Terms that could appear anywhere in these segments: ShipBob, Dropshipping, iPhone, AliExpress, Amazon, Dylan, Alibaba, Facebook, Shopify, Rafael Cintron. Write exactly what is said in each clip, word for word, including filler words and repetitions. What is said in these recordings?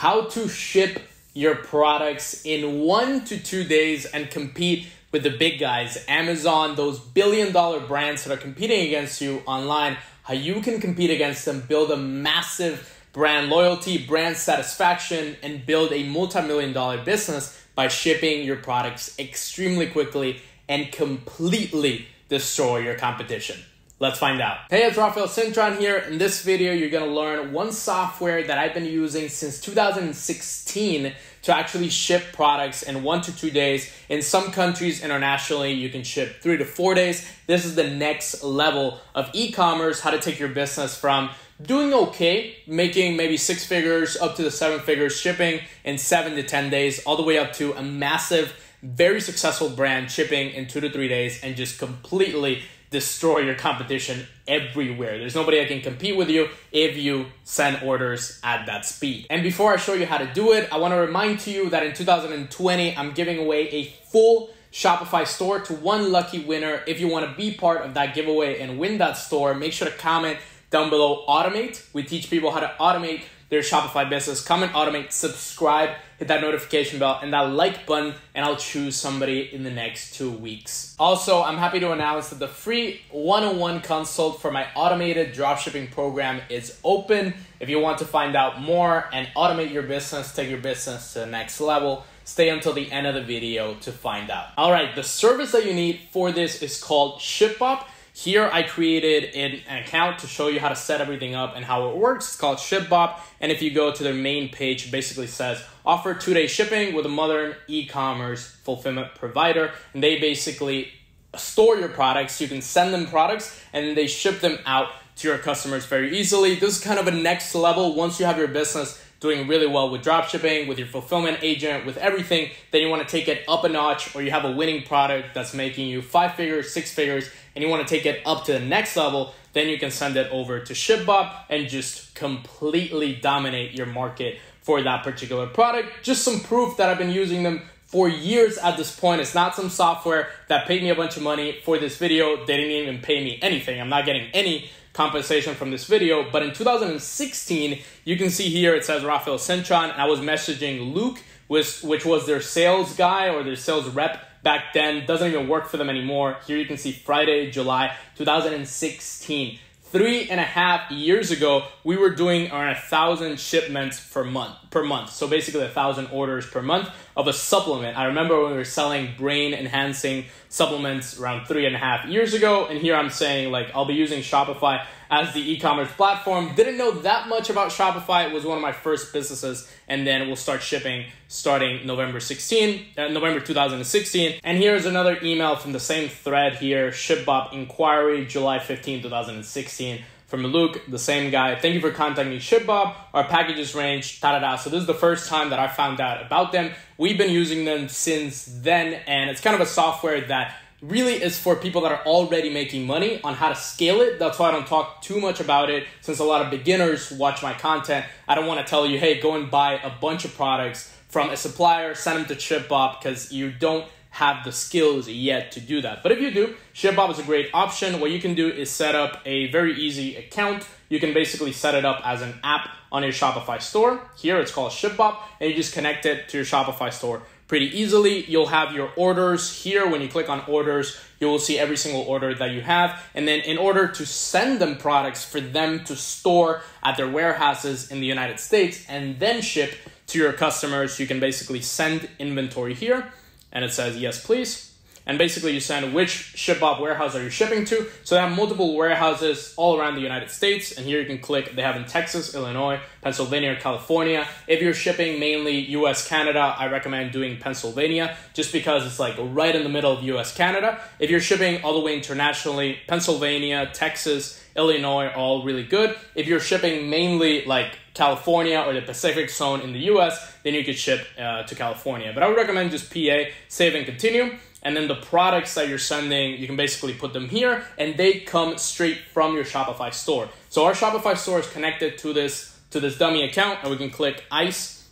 how to ship your products in one to two days and compete with the big guys, Amazon, those billion dollar brands that are competing against you online, how you can compete against them, build a massive brand loyalty, brand satisfaction, and build a multi-million dollar business by shipping your products extremely quickly and completely destroy your competition. Let's find out. Hey, it's Rafael Cintron here. In this video, you're gonna learn one software that I've been using since two thousand sixteen to actually ship products in one to two days. In some countries internationally, you can ship three to four days. This is the next level of e-commerce, how to take your business from doing okay, making maybe six figures up to the seven figures, shipping in seven to ten days, all the way up to a massive, very successful brand shipping in two to three days and just completely destroy your competition everywhere. There's nobody that can compete with you if you send orders at that speed. And before I show you how to do it, I want to remind you that in two thousand twenty, I'm giving away a full Shopify store to one lucky winner. If you want to be part of that giveaway and win that store, make sure to comment down below, automate. We teach people how to automate their Shopify business. Comment, automate, subscribe, hit that notification bell and that like button, and I'll choose somebody in the next two weeks. Also, I'm happy to announce that the free one-on-one consult for my automated dropshipping program is open. If you want to find out more and automate your business, take your business to the next level, stay until the end of the video to find out. All right, the service that you need for this is called ShipBob. Here I created an account to show you how to set everything up and how it works. It's called ShipBob, and if you go to their main page, it basically says offer two-day shipping with a modern e-commerce fulfillment provider, and they basically store your products. You can send them products, and they ship them out to your customers very easily. This is kind of a next level. Once you have your business doing really well with dropshipping, with your fulfillment agent, with everything, then you wanna take it up a notch, or you have a winning product that's making you five figures, six figures, and you wanna take it up to the next level, then you can send it over to ShipBob and just completely dominate your market for that particular product. Just some proof that I've been using them for years at this point. It's not some software that paid me a bunch of money for this video. They didn't even pay me anything. I'm not getting any compensation from this video. But in two thousand sixteen, you can see here, it says Rafael Cintron, and I was messaging Luke, which, which was their sales guy or their sales rep back then. Doesn't even work for them anymore. Here you can see Friday, July two thousand sixteen. Three and a half years ago, we were doing around a thousand shipments per month. Per month, so basically a thousand orders per month of a supplement. I remember when we were selling brain-enhancing supplements around three and a half years ago, and here I'm saying like I'll be using Shopify as the e-commerce platform. Didn't know that much about Shopify. It was one of my first businesses, and then we'll start shipping starting November sixteenth, uh, November two thousand sixteen. And here's another email from the same thread here, ShipBob inquiry, July fifteenth, two thousand sixteen. From Luke, the same guy. Thank you for contacting me, ShipBob. Our packages range, da da da. So this is the first time that I found out about them. We've been using them since then, and it's kind of a software that really is for people that are already making money on how to scale it. That's why I don't talk too much about it, since a lot of beginners watch my content. I don't want to tell you, hey, go and buy a bunch of products from a supplier, send them to ShipBob, because you don't have the skills yet to do that. But if you do, ShipBob is a great option. What you can do is set up a very easy account. You can basically set it up as an app on your Shopify store. Here it's called ShipBob, and you just connect it to your Shopify store pretty easily. You'll have your orders here. When you click on orders, you will see every single order that you have. And then in order to send them products for them to store at their warehouses in the United States and then ship to your customers, you can basically send inventory here. And it says, yes, please. And basically you send which ShipBob warehouse are you shipping to. So they have multiple warehouses all around the United States. And here you can click, they have in Texas, Illinois, Pennsylvania, California. If you're shipping mainly U S, Canada, I recommend doing Pennsylvania just because it's like right in the middle of U S, Canada. If you're shipping all the way internationally, Pennsylvania, Texas, Illinois are all really good. If you're shipping mainly like California or the Pacific zone in the U S, then you could ship uh, to California. But I would recommend just P A, save and continue. And then the products that you're sending, you can basically put them here and they come straight from your Shopify store. So our Shopify store is connected to this, to this dummy account, and we can click ICE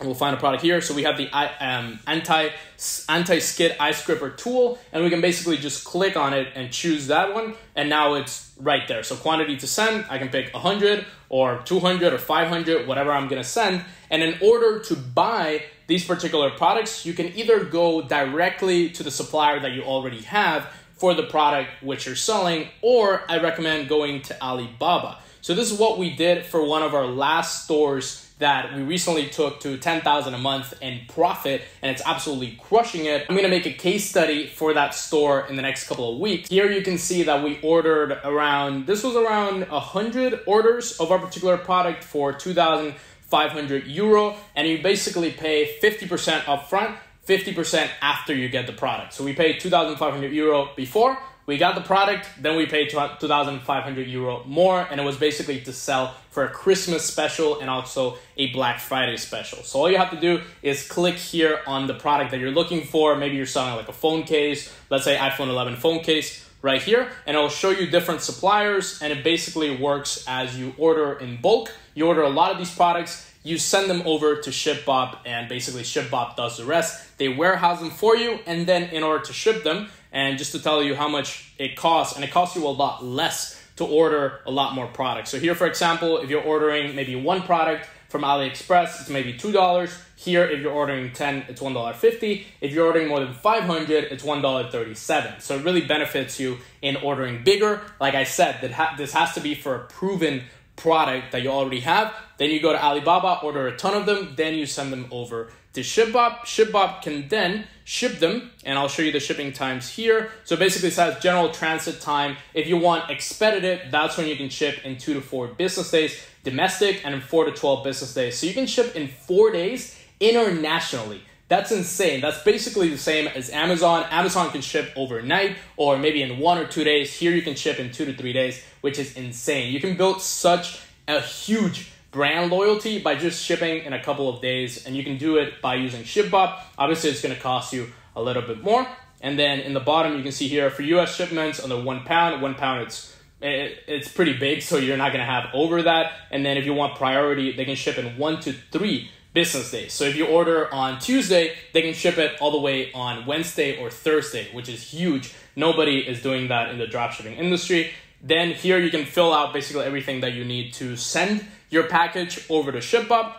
And we'll find a product here. So we have the um, anti, anti-skid eye scraper tool, and we can basically just click on it and choose that one. And now it's right there. So quantity to send, I can pick one hundred or two hundred or five hundred, whatever I'm gonna send. And in order to buy these particular products, you can either go directly to the supplier that you already have for the product which you're selling, or I recommend going to Alibaba. So this is what we did for one of our last stores that we recently took to ten thousand a month in profit, and it's absolutely crushing it. I'm gonna make a case study for that store in the next couple of weeks. Here you can see that we ordered around, this was around one hundred orders of our particular product for two thousand five hundred euro, and you basically pay fifty percent upfront, fifty percent after you get the product. So we paid two thousand five hundred euro before we got the product, then we paid two thousand five hundred euro more, and it was basically to sell for a Christmas special and also a Black Friday special. So all you have to do is click here on the product that you're looking for. Maybe you're selling like a phone case, let's say iPhone eleven phone case right here, and it'll show you different suppliers, and it basically works as you order in bulk. You order a lot of these products, you send them over to ShipBob, and basically ShipBob does the rest. They warehouse them for you, and then in order to ship them, and just to tell you how much it costs, and it costs you a lot less to order a lot more products. So here, for example, if you're ordering maybe one product from AliExpress, it's maybe two dollars. Here, if you're ordering ten, it's one dollar fifty. If you're ordering more than five hundred, it's one dollar thirty-seven. So it really benefits you in ordering bigger. Like I said, that ha this has to be for a proven product that you already have. Then you go to Alibaba, order a ton of them, then you send them over to ShipBob. ShipBob can then ship them, and I'll show you the shipping times here. So basically it says general transit time. If you want expedited, that's when you can ship in two to four business days, domestic, and in four to twelve business days. So you can ship in four days internationally. That's insane. That's basically the same as Amazon. Amazon can ship overnight or maybe in one or two days. Here you can ship in two to three days, which is insane. You can build such a huge brand loyalty by just shipping in a couple of days, and you can do it by using ShipBob. Obviously, it's going to cost you a little bit more. And then in the bottom, you can see here for U S shipments under one pound, one pound, it's, it, it's pretty big, so you're not going to have over that. And then if you want priority, they can ship in one to three business days. So if you order on Tuesday, they can ship it all the way on Wednesday or Thursday, which is huge. Nobody is doing that in the dropshipping industry. Then here you can fill out basically everything that you need to send your package over to ShipBob.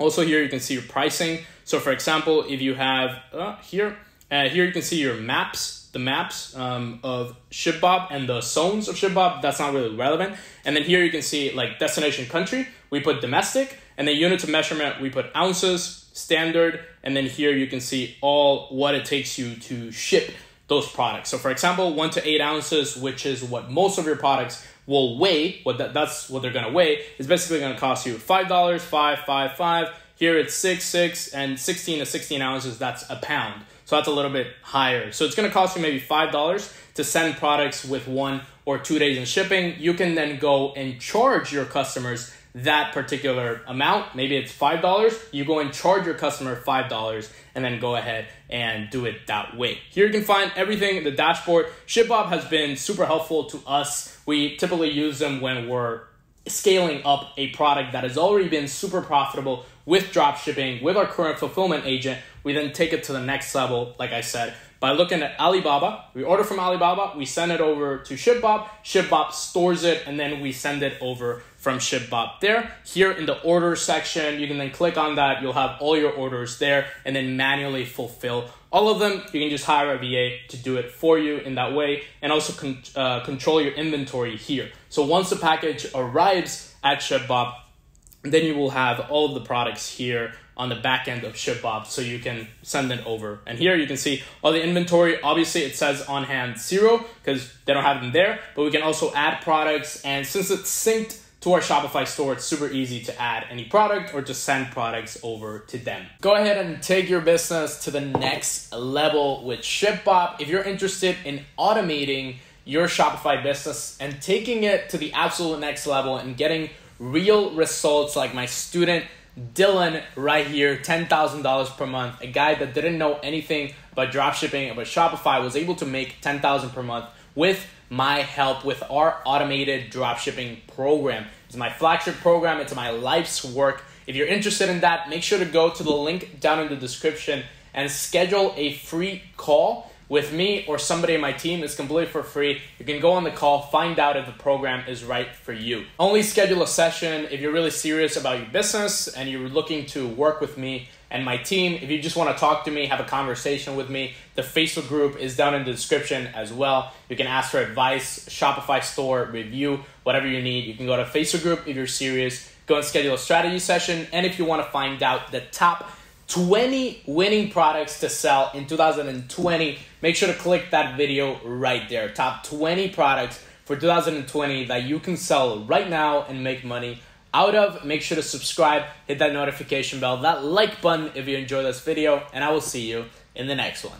Also here you can see your pricing. So for example, if you have uh, here, uh, here you can see your maps, the maps um, of ShipBob and the zones of ShipBob. That's not really relevant. And then here you can see like destination country, we put domestic, and then units of measurement, we put ounces, standard, and then here you can see all what it takes you to ship those products. So for example, one to eight ounces, which is what most of your products will weigh, what that, that's what they're gonna weigh, is basically gonna cost you five dollars, five, five, five. Here it's six, six, and sixteen to sixteen ounces, that's a pound. So that's a little bit higher. So it's gonna cost you maybe five dollars to send products with one or two days in shipping. You can then go and charge your customers that particular amount. Maybe it's five dollars. You go and charge your customer five dollars and then go ahead and do it that way. Here you can find everything in the dashboard. ShipBob has been super helpful to us. We typically use them when we're scaling up a product that has already been super profitable with drop shipping, with our current fulfillment agent. We then take it to the next level, like I said, by looking at Alibaba. We order from Alibaba, we send it over to ShipBob, ShipBob stores it, and then we send it over from ShipBob there. Here in the order section, you can then click on that. You'll have all your orders there and then manually fulfill all of them. You can just hire a V A to do it for you in that way, and also con uh, control your inventory here. So once the package arrives at ShipBob, then you will have all of the products here on the back end of ShipBob, so you can send it over. And here you can see all the inventory. Obviously it says on hand zero because they don't have them there, but we can also add products. And since it's synced to our Shopify store, it's super easy to add any product or just send products over to them. Go ahead and take your business to the next level with ShipBob. If you're interested in automating your Shopify business and taking it to the absolute next level and getting real results like my student Dylan right here, ten thousand dollars per month, a guy that didn't know anything about dropshipping, about Shopify, was able to make ten thousand dollars per month with my help with our automated dropshipping program. It's my flagship program. It's my life's work. If you're interested in that, make sure to go to the link down in the description and schedule a free call with me or somebody in my team. It's completely for free. You can go on the call, find out if the program is right for you. Only schedule a session if you're really serious about your business and you're looking to work with me and my team. If you just want to talk to me, have a conversation with me, the Facebook group is down in the description as well. You can ask for advice, Shopify store, review, whatever you need. You can go to Facebook group if you're serious. Go and schedule a strategy session. And if you want to find out the top twenty winning products to sell in two thousand twenty, make sure to click that video right there. Top twenty products for two thousand twenty that you can sell right now and make money out of. Make sure to subscribe, hit that notification bell, that like button if you enjoy this video, and I will see you in the next one.